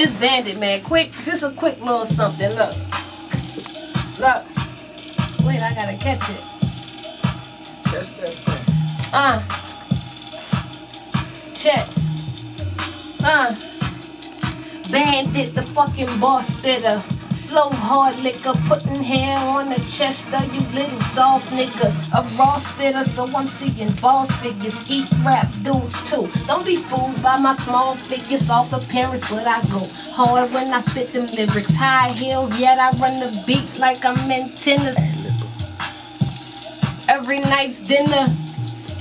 This Bandytt, man, quick, just a quick little something, look. Look. Wait, I gotta catch it. That's that thing. Check. Bandytt, the fucking boss spitter. Flow hard liquor, putting hair on the chest of you little soft niggas. A raw spitter, so I'm seeing boss figures. Eat rap dudes too. Don't be fooled by my small figures, off appearance, but I go hard when I spit them lyrics. High heels, yet I run the beat like I'm in tennis. Every night's dinner,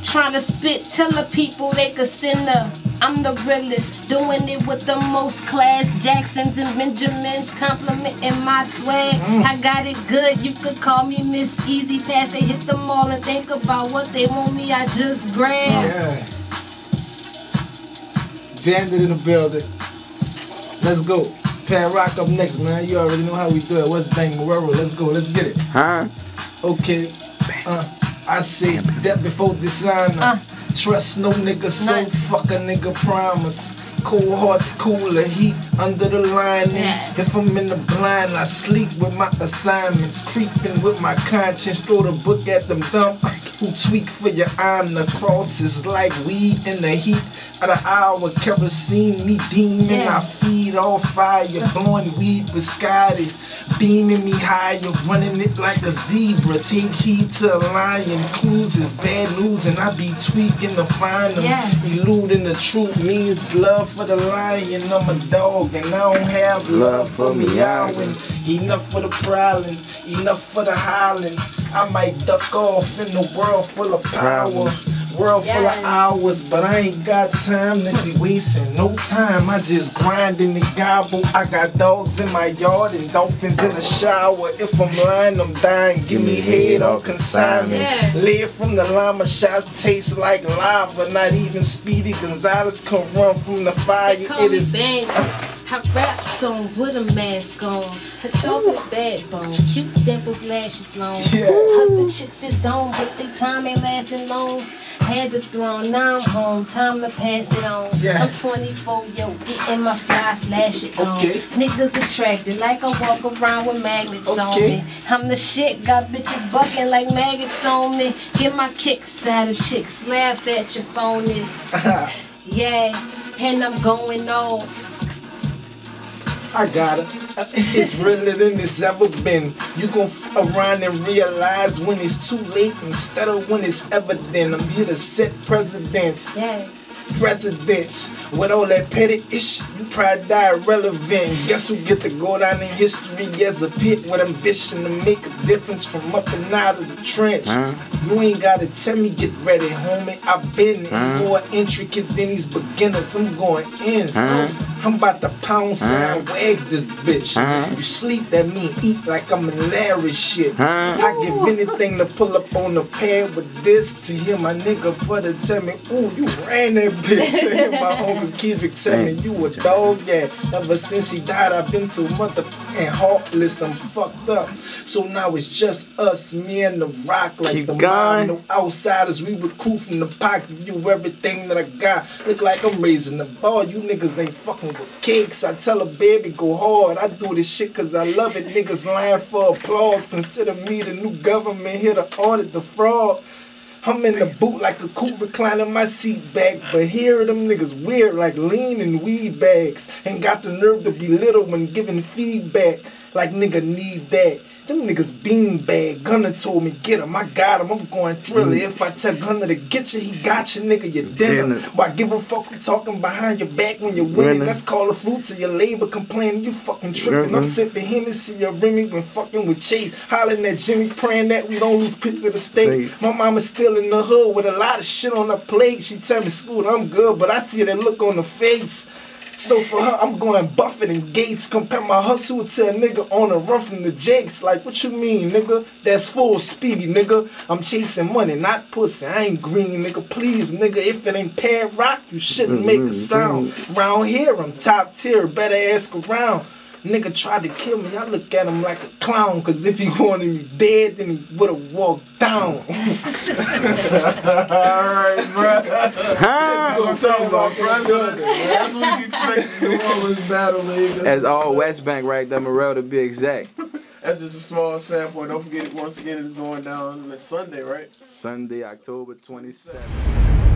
trying to spit, tell the people they could send her. I'm the realest, doing it with the most class. Jacksons and Benjamins complimenting my swag. I got it good, you could call me Miss Easy Pass. They hit them all and think about what they want me, I just grab. Yeah. Bandytt in the building. Let's go. Padrock up next, man. You already know how we do it. West Bank, Morrell. Let's go, let's get it. Huh? Okay. I say that before designer. Trust no nigga, so fuck a nigga promise. Cold hearts, cooler heat under the lining. If I'm in the blind, I sleep with my assignments. Creeping with my conscience, throw the book at them dumb who tweak for your honor. Crosses like weed in the heat of the hour. Kerosene, me demon, I feed all fire. Blowing weed with Scotty, beaming me higher, running it like a zebra. Take heed to a lion, clues is bad news, and I be tweaking to find them. Eluding the truth means love for the lion. I'm a dog, and I don't have love for meowing. Enough for the prowling, enough for the howling. I might duck off in the world full of power, world full of hours, but I ain't got time to be wasting no time. I just grinding and gobble. I got dogs in my yard and dolphins in the shower. If I'm lying, I'm dying. Give me head or consignment. Live from the llama shots, taste like lava. Not even Speedy Gonzales can run from the fire. It is. I rap songs with a mask on. Her chocolate bad bone, cute dimples, lashes long. Hug the chicks is on, but they time ain't lasting long. Had the throne, now I'm home, time to pass it on. I'm 24, yo, getting my fly, flash it on. Niggas attracted, like I walk around with magnets on me. I'm the shit, got bitches bucking like maggots on me. Get my kicks out of chicks, laugh at your phonies. And I'm going off. I got her. It's realer than it's ever been. You gon' f around and realize when it's too late instead of when it's evident. I'm here to set precedents. Presidents with all that petty ish, you probably die irrelevant. Guess who get to go down in history as a pit with ambition to make a difference from up and out of the trench. You ain't gotta tell me, get ready, homie. I've been more intricate than these beginners. I'm going in. I'm about to pound sign wags this bitch. You sleep that mean eat like I'm in Larry shit. I give anything to pull up on the pad with this. To hear my nigga brother tell me, ooh, you ran that bitch. To hear my uncle Kidrick tell me, you a dog, ever since he died, I've been so motherfucking heartless. I'm fucked up. So now it's just us, me and the rock. Like keep the mom, no outsiders. We recruit from the pocket. You everything that I got. Look like I'm raising the bar. You niggas ain't fucking with cakes. I tell a baby go hard. I do this shit cause I love it. Niggas lying for applause. Consider me the new government here to audit the fraud. I'm in the boot like a coupe reclining my seat back. But here them niggas weird like lean and weed bags. And got the nerve to belittle when giving feedback. Like nigga need that. Them niggas beanbag. Gunnar told me get him. I got him. I'm going thriller. If I tell Gunnar to get you, he got you, nigga. Your dinner. Why give a fuck you talking behind your back when you're winning? Let's call the fruits of your labor complaining. You fucking tripping. I'm sipping Hennessy or Remy when fucking with Chase. Hollering at Jimmy, praying that we don't lose pits of the state. My mama's still in the hood with a lot of shit on her plate. She tell me school, I'm good, but I see that look on her face. So for her, I'm going Buffett and Gates. Compare my hustle to a nigga on the run from the Jakes. Like, what you mean, nigga? That's full speedy, nigga. I'm chasing money, not pussy. I ain't green, nigga. Please, nigga, if it ain't Padrock, you shouldn't make a sound. Round here, I'm top tier. Better ask around. Nigga tried to kill me. I look at him like a clown, cause if he wanted me dead, then he would've walked down. Alright, bruh. That's what I'm talking about, bruh. That's what you expected to win this battle, nigga. That's all West Bank right there, Morrell to be exact. That's just a small sample. Don't forget, once again, it's going down this Sunday, right? Sunday, October 27th.